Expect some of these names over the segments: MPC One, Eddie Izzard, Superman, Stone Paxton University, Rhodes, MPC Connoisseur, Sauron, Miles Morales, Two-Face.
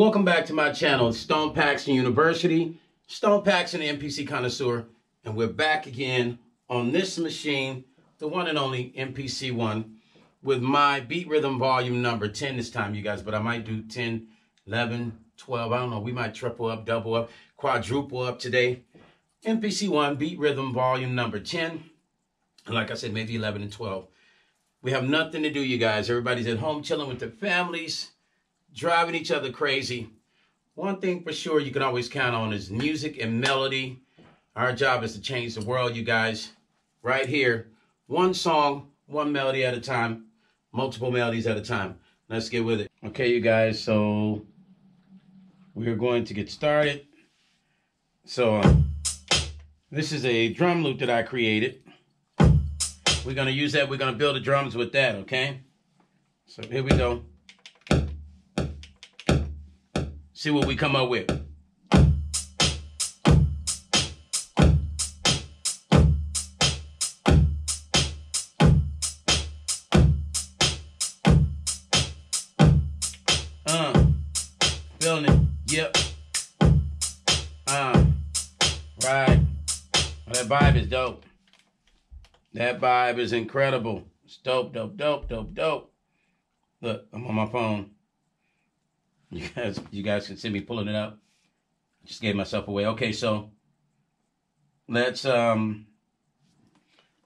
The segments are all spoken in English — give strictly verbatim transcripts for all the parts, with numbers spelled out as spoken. Welcome back to my channel. It's Stone Paxton University, Stone Paxton, the M P C Connoisseur, and we're back again on this machine, the one and only M P C One, with my Beat Rhythm volume number ten this time, you guys, but I might do ten, eleven, twelve, I don't know, we might triple up, double up, quadruple up today. M P C One, Beat Rhythm volume number ten, and like I said, maybe eleven and twelve. We have nothing to do, you guys. Everybody's at home chilling with their families, driving each other crazy. One thing for sure you can always count on is music and melody. Our job is to change the world, you guys. Right here, one song, one melody at a time, multiple melodies at a time. Let's get with it. Okay, you guys, so we're going to get started. So uh, this is a drum loop that I created. We're going to use that. We're going to build the drums with that, okay? So here we go. See what we come up with. Uh, feeling it. Yep. Uh, right. Well, that vibe is dope. That vibe is incredible. It's dope, dope, dope, dope, dope. Look, I'm on my phone. You guys, you guys can see me pulling it up. I just gave myself away. Okay, so let's, um,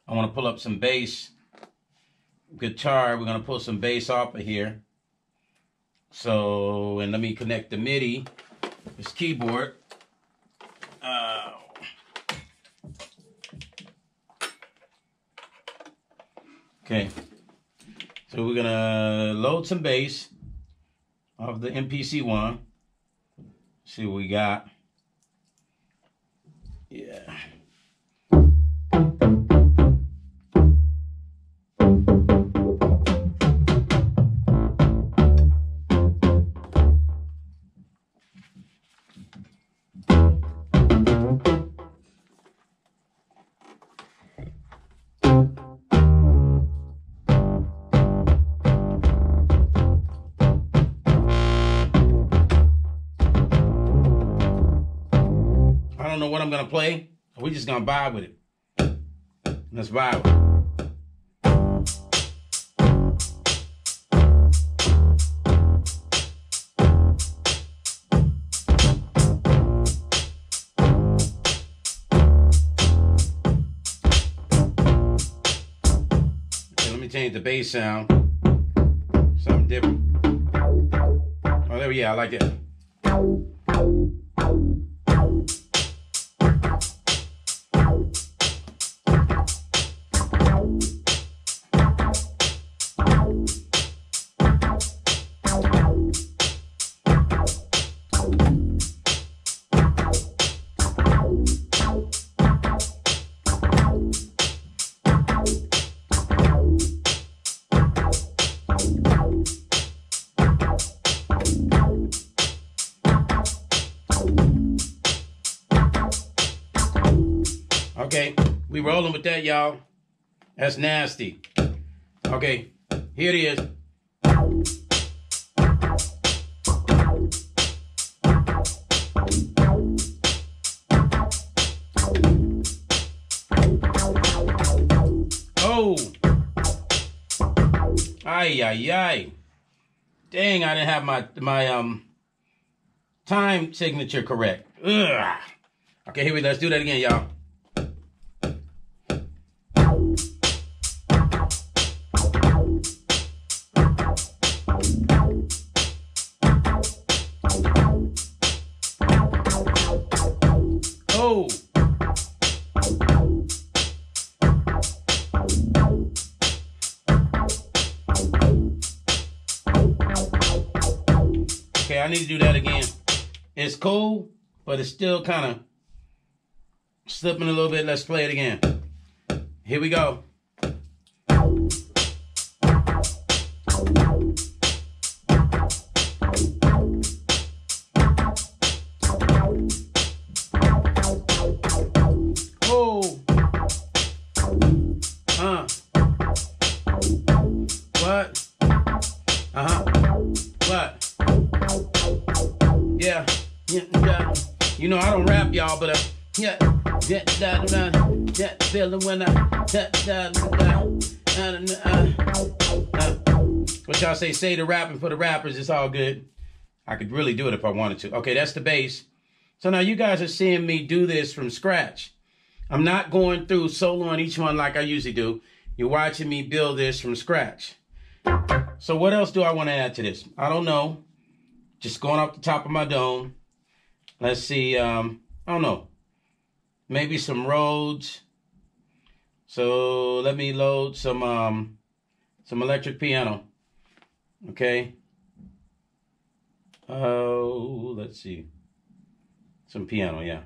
I want to pull up some bass guitar. We're going to pull some bass off of here. So, and let me connect the MIDI, this keyboard. Uh, okay, so we're going to load some bass of the M P C One. See what we got. Yeah. I don't know what I'm gonna play. We're just gonna vibe with it. Let's vibe. Okay, let me change the bass sound. Something different. Oh, there we go. I like it. Okay, we rolling with that, y'all. That's nasty. Okay, here it is. Oh! Ay, ay, ay. Dang, I didn't have my, my um time signature correct. Ugh. Okay, here we go. Let's do that again, y'all. Oh! Okay, I need to do that again. It's cool, but it's still kind of slipping a little bit. Let's play it again. Here we go. Oh, uh, what, uh-huh, what. Yeah, yeah, yeah. You know I don't rap, y'all, but uh, yeah, yeah, that, that, that feeling when I, that, that, that, what y'all say? Say the rapping for the rappers. It's all good. I could really do it if I wanted to. Okay, that's the bass. So now you guys are seeing me do this from scratch. I'm not going through solo on each one like I usually do. You're watching me build this from scratch. So what else do I want to add to this? I don't know. Just going off the top of my dome. Let's see. Um, I don't know. Maybe some Rhodes. So let me load some um, some electric piano. Okay. Oh, uh, let's see. Some piano, yeah.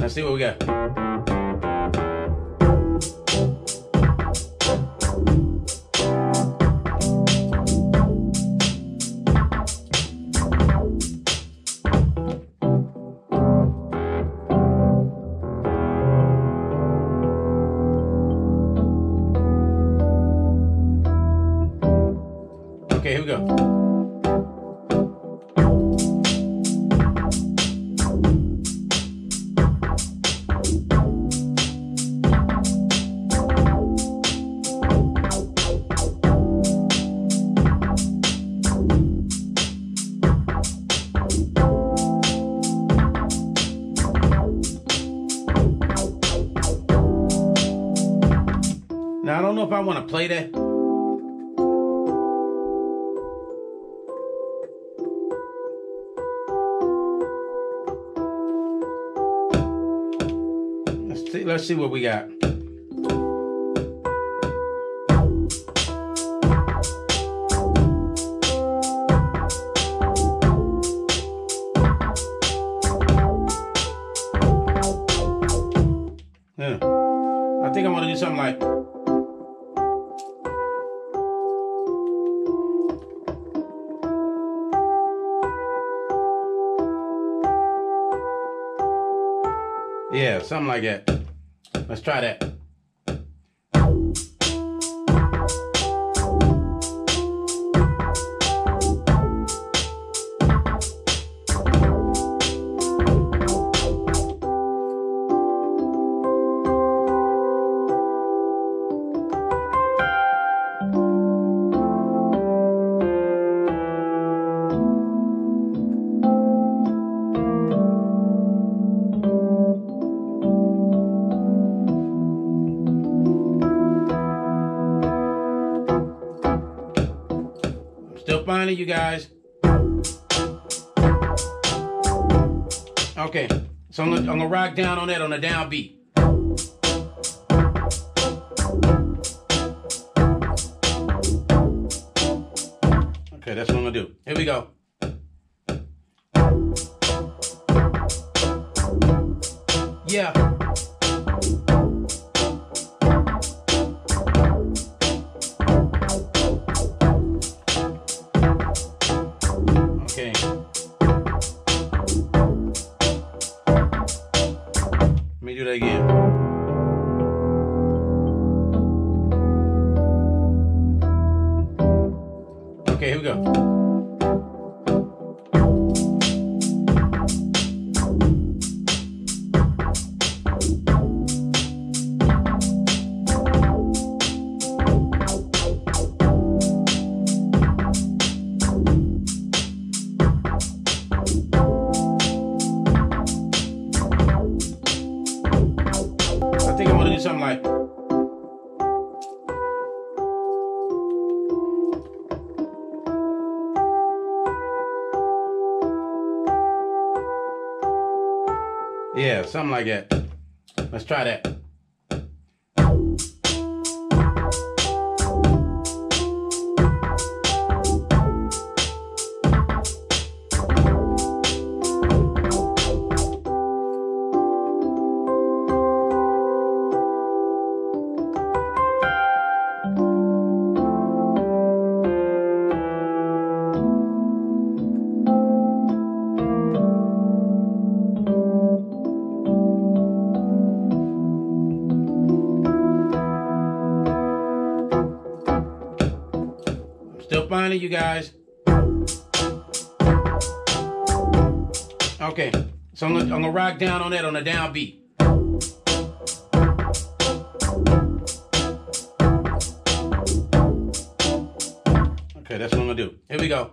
Let's see what we got. Okay, here we go. Now, I don't know if I want to play that. Let's see what we got. Yeah. I think I want to do something like... Yeah, something like that. Let's try that. Still finding you guys. Okay, so I'm gonna, I'm gonna rock down on that on a downbeat. Okay, that's what I'm gonna do. Here we go. Yeah. Let me do that again. Okay, here we go. Something like, yeah, something like that. Let's try that. Still finding you guys. Okay, so I'm gonna, I'm gonna rock down on that on a downbeat. Okay, that's what I'm gonna do. Here we go.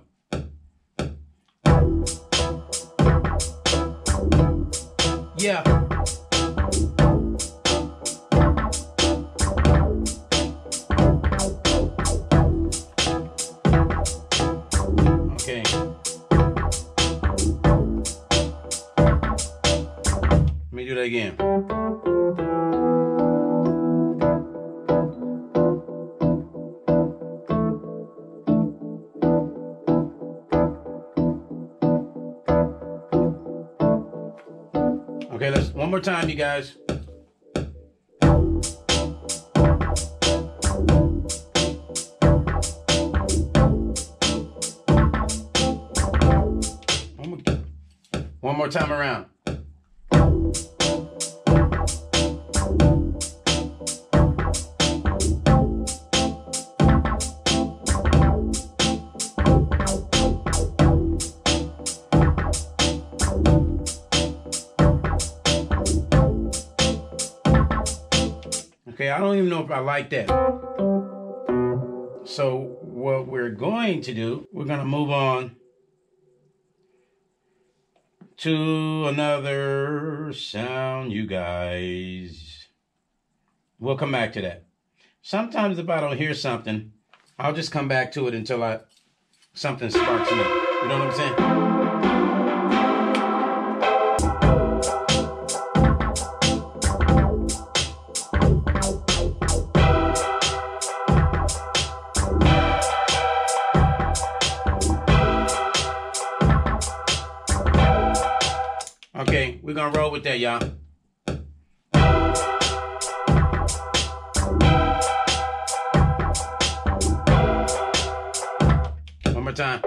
Yeah. Okay. Let me do that again. Okay, let's one more time, you guys. One more time around. Okay, I don't even know if I like that. So what we're going to do, we're going to move on to another sound, you guys. We'll come back to that. Sometimes if I don't hear something, I'll just come back to it until I something sparks me. You know what I'm saying? Okay, we're gonna roll with that, y'all. One more time.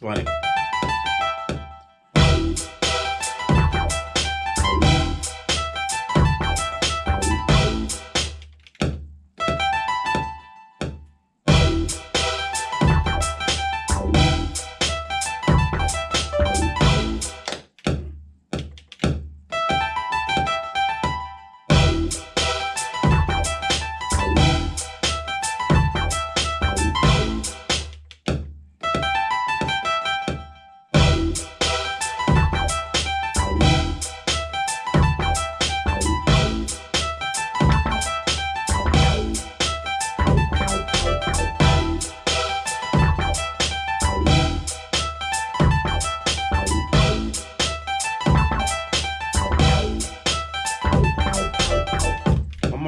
Funny.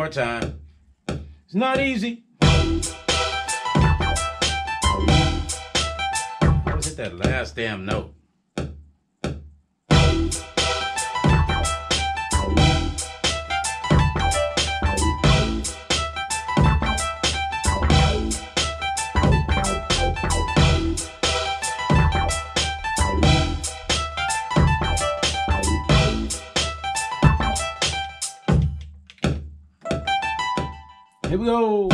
more time. It's not easy. Let's hit that last damn note. Here we go.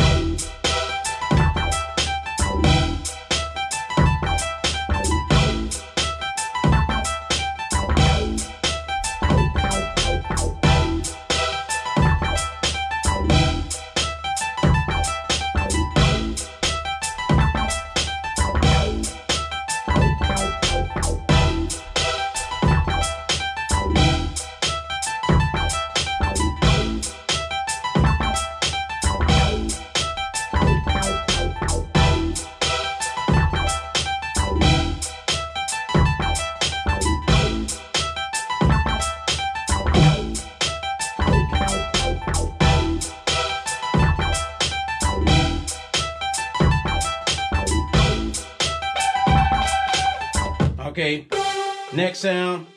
Okay, next sound.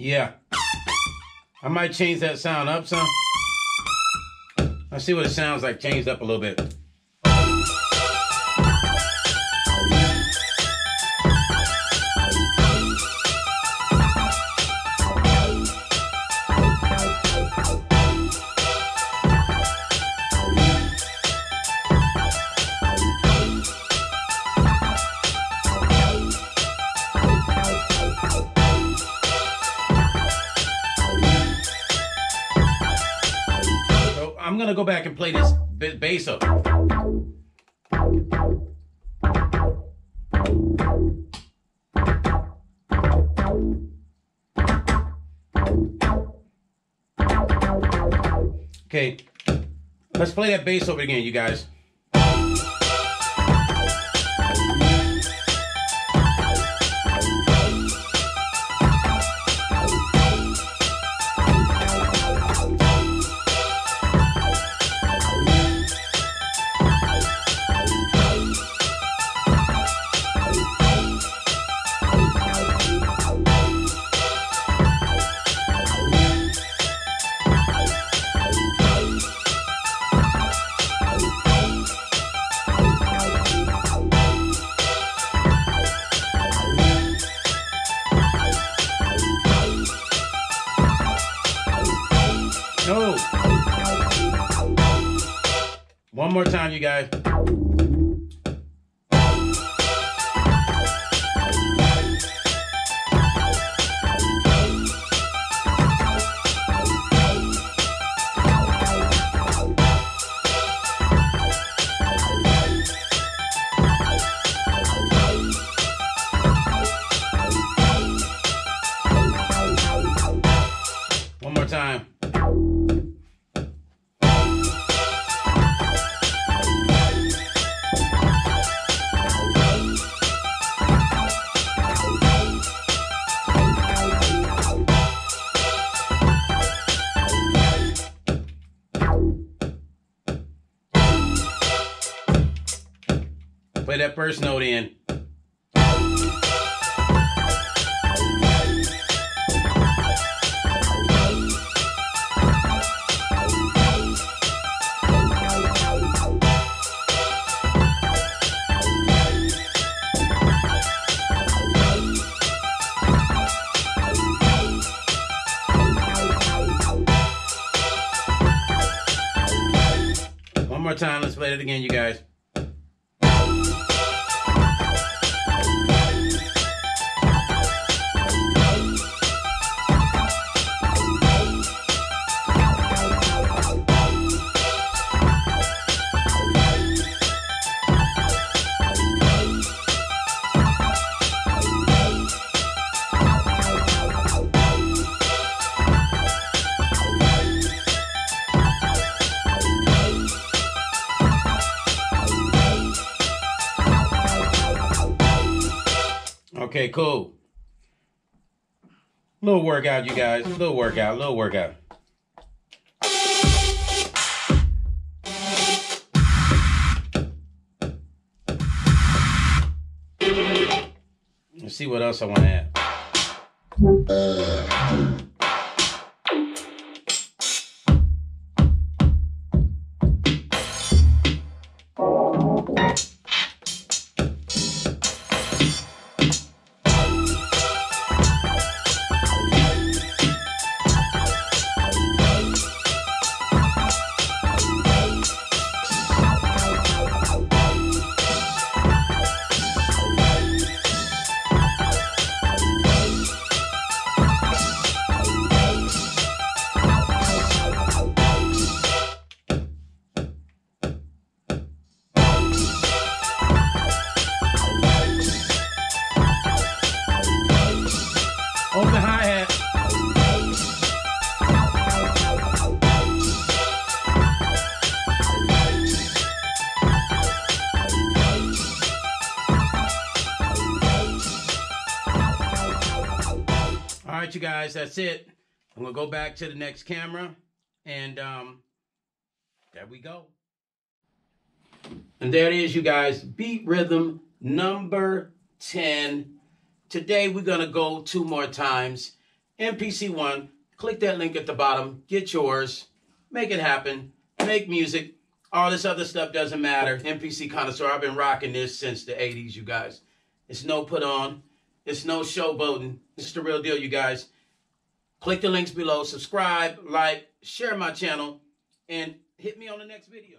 Yeah, I might change that sound up some. Let's see what it sounds like changed up a little bit. I'm gonna go back and play this bass up. Okay, let's play that bass over again, you guys. No. One more time, you guys. One more time. Play that first note in. One more time, let's play it again, you guys. Okay, cool. Little workout, you guys. Little workout, little workout. Let's see what else I want to add. Uh. You guys, that's it. I'm gonna go back to the next camera, and um, there we go. And there it is, you guys. Beat rhythm number ten. Today we're gonna go two more times. M P C One. Click that link at the bottom. Get yours. Make it happen. Make music. All this other stuff doesn't matter. M P C Connoisseur. I've been rocking this since the eighties, you guys. It's no put on. It's no showboating. It's the real deal, you guys. Click the links below. Subscribe, like, share my channel, and hit me on the next video.